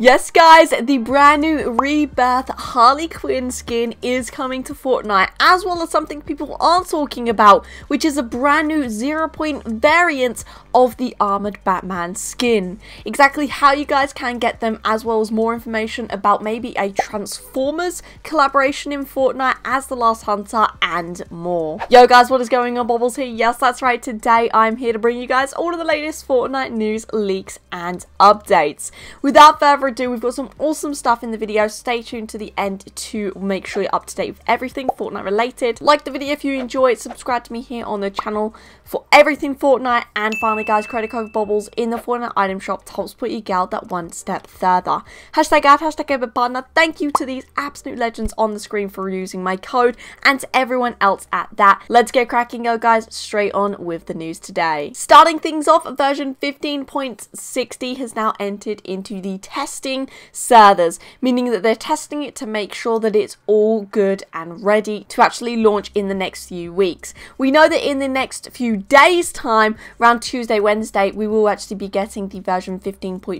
Yes guys, the brand new Rebirth Harley Quinn skin is coming to Fortnite, as well as something people aren't talking about, which is a brand new 0 Point variant of the Armored Batman skin. Exactly how you guys can get them, as well as more information about maybe a Transformers collaboration in Fortnite as the Last Hunter and more. Yo guys, what is going on? Bobblez here. Yes, that's right. Today I'm here to bring you guys all of the latest Fortnite news, leaks and updates. Without further ado, we've got some awesome stuff in the video. Stay tuned to the end to make sure you're up to date with everything Fortnite related. Like the video if you enjoy it, subscribe to me here on the channel for everything Fortnite, and finally guys, credit code Bobblez in the Fortnite item shop to help support your gal that one step further. Hashtag ad, hashtag over partner. Thank you to these absolute legends on the screen for using my code, and to everyone else at that. Let's get cracking, go guys, straight on with the news today. Starting things off, version 15.60 has now entered into the testing servers, meaning that they're testing it to make sure that it's all good and ready to actually launch in the next few weeks. We know that in the next few days time, around Tuesday, Wednesday, we will actually be getting the version 15.50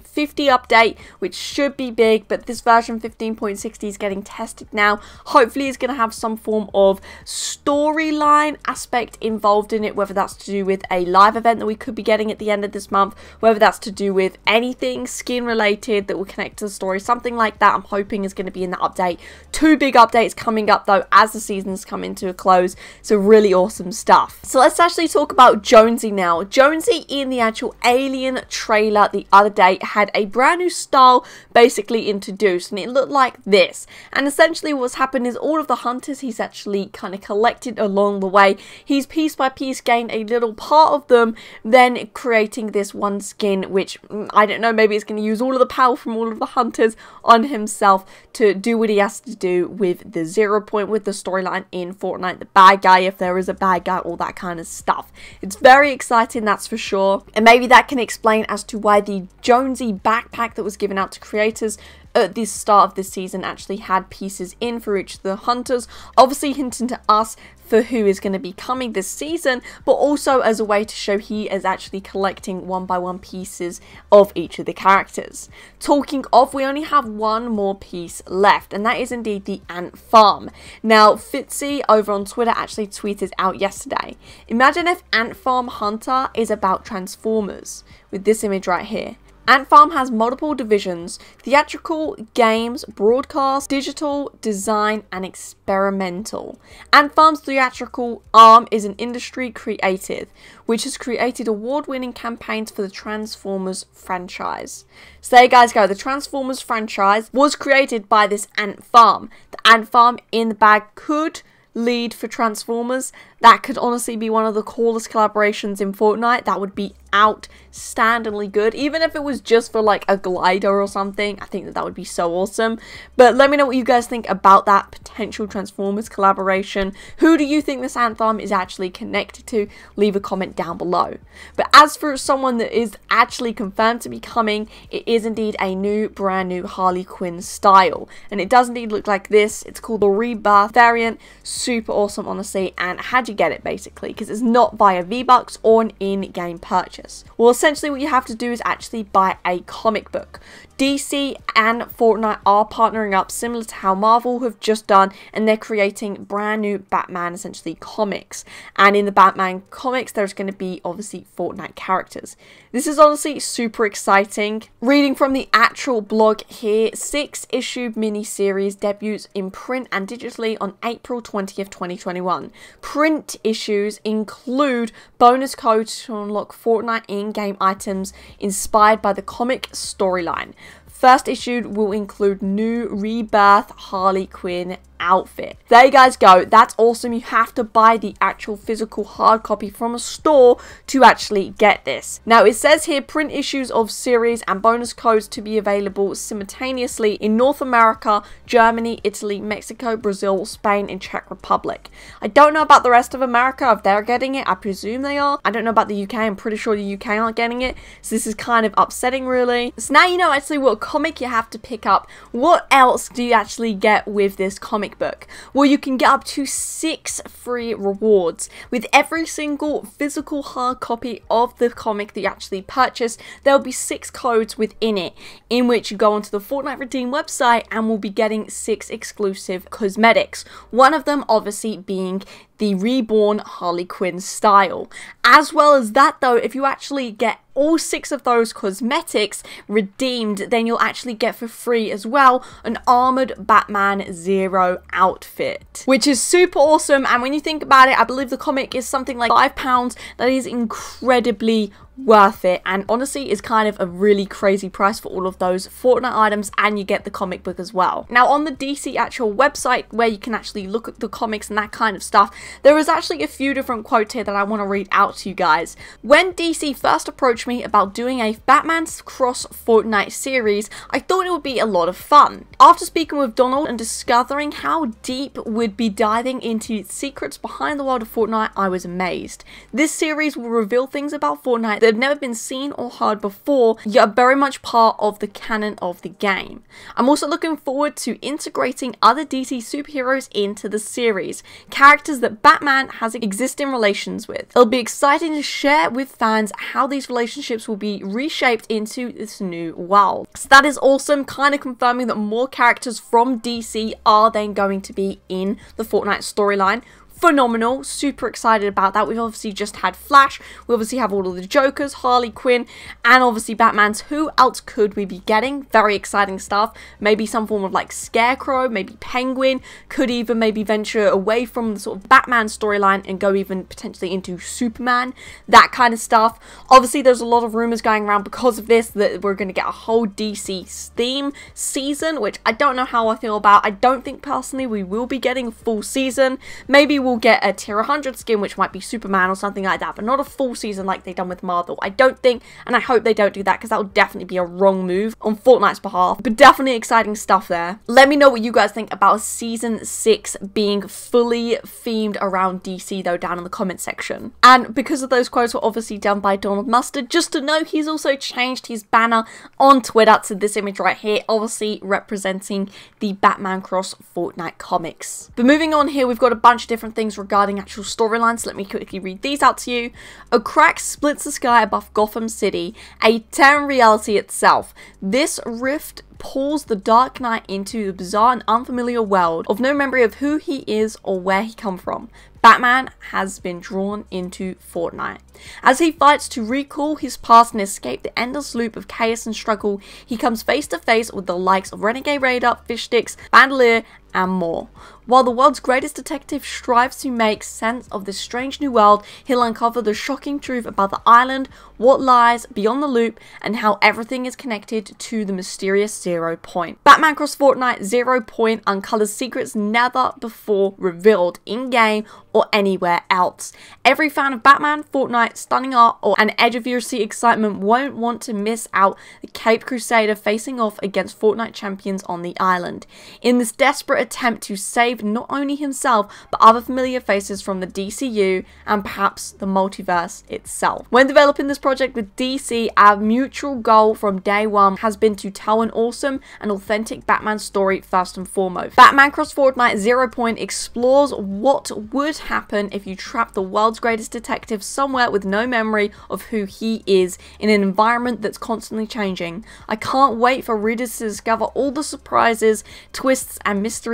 update, which should be big, but this version 15.60 is getting tested now. Hopefully it's going to have some form of storyline aspect involved in it, whether that's to do with a live event that we could be getting at the end of this month, whether that's to do with anything skin related that will connect to the story, something like that. I'm hoping is going to be in that update. Two big updates coming up though as the seasons come into a close, so really awesome stuff. So let's actually talk about Jonesy now. Jonesy in the actual Alien trailer the other day had a brand new style basically introduced, and it looked like this. And essentially what's happened is all of the hunters he's actually kind of collected along the way, he's piece by piece gained a little part of them, then creating this one skin which, I don't know, maybe it's going to use all of the power from all of the hunters on himself to do what he has to do with the 0 Point, with the storyline in Fortnite, the bad guy, if there is a bad guy, all that kind of stuff. It's very exciting, that's for sure, and maybe that can explain as to why the Jonesy backpack that was given out to creators at the start of this season actually had pieces in for each of the hunters, obviously hinting to us for who is going to be coming this season, but also as a way to show he is actually collecting one by one pieces of each of the characters. Talking of, we only have one more piece left, and that is indeed the Ant Farm. Now Fitzy over on Twitter actually tweeted out yesterday, imagine if Ant Farm Hunter is about Transformers, with this image right here. Ant Farm has multiple divisions: theatrical, games, broadcast, digital, design, and experimental. Ant Farm's theatrical arm is an industry creative, which has created award-winning campaigns for the Transformers franchise. So there you guys go, the Transformers franchise was created by this Ant Farm. The Ant Farm in the bag could lead for Transformers. That could honestly be one of the coolest collaborations in Fortnite. That would be outstandingly good, even if it was just for like a glider or something. I think that would be so awesome. But let me know what you guys think about that potential Transformers collaboration. Who do you think this Ant Farm is actually connected to? Leave a comment down below. But as for someone that is actually confirmed to be coming, it is indeed a new brand new Harley Quinn style, and it does indeed look like this. It's called the Rebirth variant. Super awesome, honestly. And had you get it basically, because it's not via V-Bucks or an in-game purchase. Well, essentially what you have to do is actually buy a comic book. DC and Fortnite are partnering up, similar to how Marvel have just done, and they're creating brand new Batman essentially comics. And in the Batman comics there's going to be obviously Fortnite characters. This is honestly super exciting. Reading from the actual blog here, 6-issue miniseries debuts in print and digitally on April 20th, 2021. Print issues include bonus codes to unlock Fortnite in-game items inspired by the comic storyline. First issue will include new Rebirth Harley Quinn outfit. There you guys go, that's awesome. You have to buy the actual physical hard copy from a store to actually get this. Now it says here, print issues of series and bonus codes to be available simultaneously in North America, Germany, Italy, Mexico, Brazil, Spain, and Czech Republic. I don't know about the rest of America, if they're getting it. I presume they are. I don't know about the UK, I'm pretty sure the UK aren't getting it, so this is kind of upsetting really. So now you know actually what comic you have to pick up. What else do you actually get with this comic book? Well, you can get up to 6 free rewards. With every single physical hard copy of the comic that you actually purchase, there'll be 6 codes within it, in which you go onto the Fortnite Redeem website and will be getting 6 exclusive cosmetics. One of them obviously being the reborn Harley Quinn style. As well as that though, if you actually get all 6 of those cosmetics redeemed, then you'll actually get for free as well an Armored Batman Zero outfit, which is super awesome. And when you think about it, I believe the comic is something like £5. That is incredibly worth it, and honestly is kind of a really crazy price for all of those Fortnite items, and you get the comic book as well. Now on the DC actual website, where you can actually look at the comics and that kind of stuff, there is actually a few different quotes here that I want to read out to you guys. When DC first approached me about doing a Batman's Cross Fortnite series, I thought it would be a lot of fun. After speaking with Donald and discovering how deep we'd be diving into secrets behind the world of Fortnite, I was amazed. This series will reveal things about Fortnite that have never been seen or heard before, yet are very much part of the canon of the game. I'm also looking forward to integrating other DC superheroes into the series, characters that Batman has existing relations with. It'll be exciting to share with fans how these relationships will be reshaped into this new world. So that is awesome, kind of confirming that more characters from DC are then going to be in the Fortnite storyline. Phenomenal, super excited about that. We've obviously just had Flash, we obviously have all of the Jokers, Harley Quinn, and obviously Batman's. Who else could we be getting? Very exciting stuff. Maybe some form of like Scarecrow, maybe Penguin, could even maybe venture away from the sort of Batman storyline and go even potentially into Superman, that kind of stuff. Obviously there's a lot of rumors going around because of this that we're going to get a whole DC theme season, which I don't know how I feel about. I don't think personally we will be getting a full season. Maybe we'll get a tier 100 skin, which might be Superman or something like that, but not a full season like they've done with Marvel, I don't think, and I hope they don't do that, because that would definitely be a wrong move on Fortnite's behalf. But definitely exciting stuff there. Let me know what you guys think about season 6 being fully themed around DC though, down in the comment section. And because of those quotes were obviously done by Donald Mustard, just to know, he's also changed his banner on Twitter to this image right here, obviously representing the Batman Cross Fortnite comics. But moving on here, we've got a bunch of different things regarding actual storylines. Let me quickly read these out to you. A crack splits the sky above Gotham City, a tear in reality itself. This rift pulls the Dark Knight into the bizarre and unfamiliar world of no memory of who he is or where he come from. Batman has been drawn into Fortnite. As he fights to recall his past and escape the endless loop of chaos and struggle, he comes face to face with the likes of Renegade Raider, Fish Sticks, Bandolier, and more. While the world's greatest detective strives to make sense of this strange new world, he'll uncover the shocking truth about the island, what lies beyond the loop, and how everything is connected to the mysterious Zero Point. Batman Cross Fortnite Zero Point uncovers secrets never before revealed in-game or anywhere else. Every fan of Batman, Fortnite, stunning art, or an edge-of-your-seat excitement won't want to miss out the Caped Crusader facing off against Fortnite champions on the island. In this desperate attempt to save not only himself, but other familiar faces from the DCU and perhaps the multiverse itself. When developing this project with DC, our mutual goal from day one has been to tell an awesome and authentic Batman story first and foremost. Batman Cross Fortnite Zero Point explores what would happen if you trap the world's greatest detective somewhere with no memory of who he is in an environment that's constantly changing. I can't wait for readers to discover all the surprises, twists, and mysteries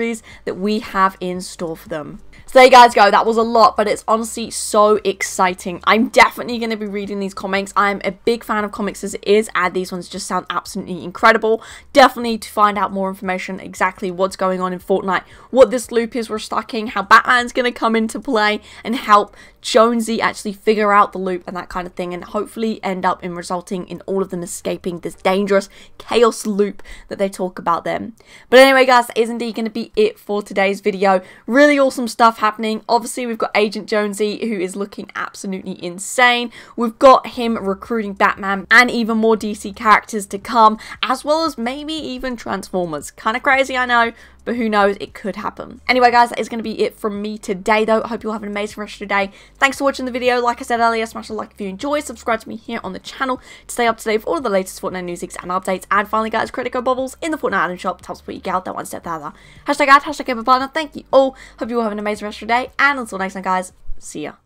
that we have in store for them. So there you guys go, that was a lot, but it's honestly so exciting. I'm definitely going to be reading these comics. I'm a big fan of comics as it is, and these ones just sound absolutely incredible. Definitely to find out more information, exactly what's going on in Fortnite, what this loop is we're stuck in, how Batman's going to come into play and help Jonesy actually figure out the loop and that kind of thing, and hopefully end up in resulting in all of them escaping this dangerous chaos loop that they talk about them. But anyway guys, that is indeed going to be it for today's video. Really awesome stuff happening. Obviously we've got Agent Jonesy, who is looking absolutely insane. We've got him recruiting Batman and even more DC characters to come, as well as maybe even Transformers. Kind of crazy, I know, but who knows, it could happen. Anyway guys, that is going to be it from me today though. I hope you all have an amazing rest of your day. Thanks for watching the video. Like I said earlier, smash the like if you enjoyed, subscribe to me here on the channel to stay up to date with all of the latest Fortnite news, and updates. And finally guys, credit code Bobblez in the Fortnite item shop, helps put you out that one step further. Hashtag ad, hashtag partner. Thank you all, hope you all have an amazing rest of your day, and until next time guys, see ya.